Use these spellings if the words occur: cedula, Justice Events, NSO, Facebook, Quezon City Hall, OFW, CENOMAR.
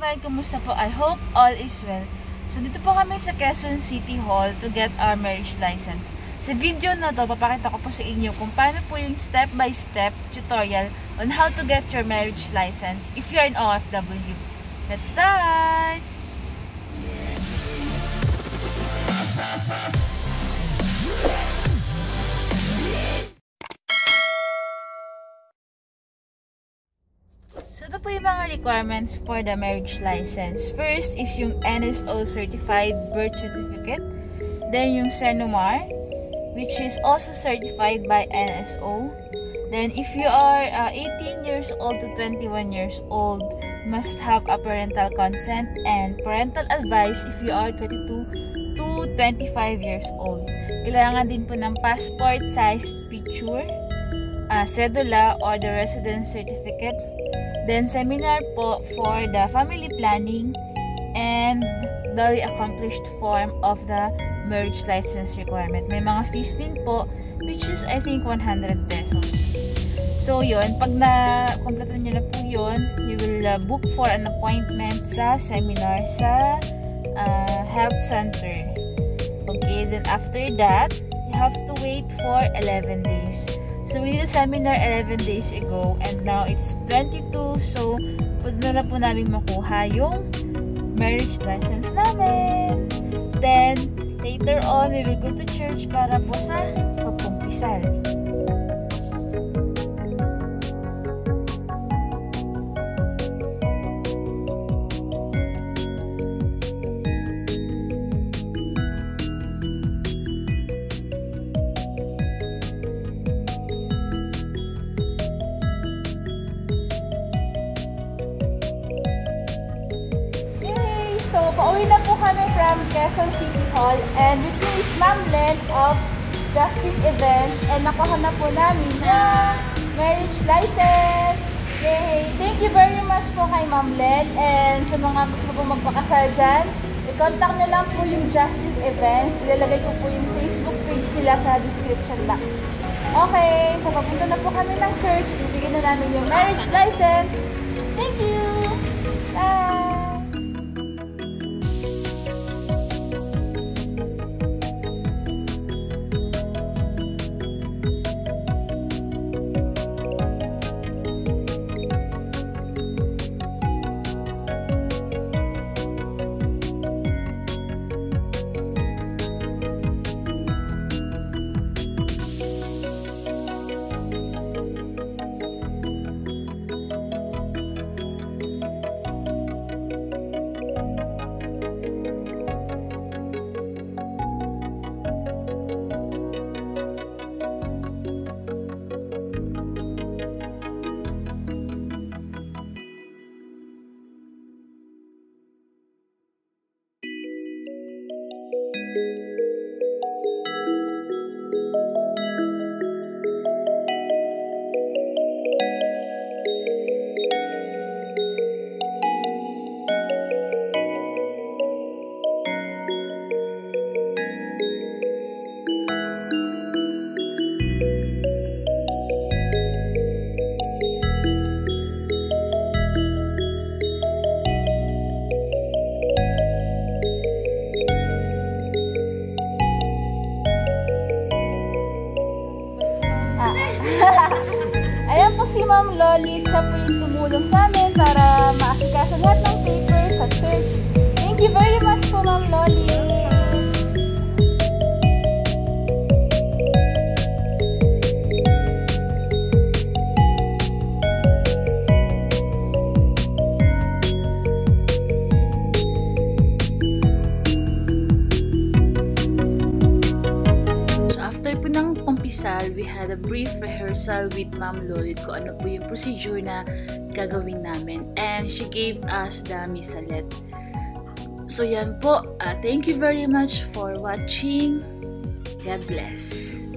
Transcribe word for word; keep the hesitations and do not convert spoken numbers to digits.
kabayan, kumusta po? I hope all is well. So dito po kami sa Quezon City Hall to get our marriage license. Sa video na to, papakita ko po sa inyo kung paano po yung step-by-step tutorial on how to get your marriage license if you're an O F W. Let's start! So ito po yung mga requirements for the marriage license. First is yung N S O certified birth certificate. Then yung CENOMAR, which is also certified by N S O. Then if you are uh, eighteen years old to twenty-one years old, must have a parental consent and parental advice if you are twenty-two to twenty-five years old. Kailangan din po ng passport sized picture, uh, cedula or the residence certificate. Then seminar po for the family planning and the accomplished form of the marriage license requirement. May mga fees din po, which is I think one hundred pesos. So yun, pag na-complete nyo na po yun, you will uh, book for an appointment sa seminar sa uh, health center. Okay, then after that, you have to wait for eleven days. So we did a seminar eleven days ago and now it's twenty-two. So pwede na po namin makuha yung marriage license namin. Then later on, we will go to church para po sa pagkumpisal. Pauwi na po kami from Quezon City Hall, and with me is Ma'am Len of Justice Events, and nakuha na po namin na marriage license! Yay! Thank you very much po kay Ma'am Len, and sa mga gusto po magpakasal dyan, i-contact na lang po yung Justice Events. Ilalagay ko po yung Facebook page nila sa description box. Okay, so papunta na po kami ng church, bibigyan na namin yung marriage license. Thank you! Bye! Ayan po si Ma'am Lolit, siya po yung tumulong sa amin para maasikaso lahat ng papers sa church. Thank you very much po, Ma'am Lolit! We had a brief rehearsal with Ma'am Lolit kung ano po yung procedure na gagawin namin, and she gave us the misalet. So yan po, uh, thank you very much for watching. God bless.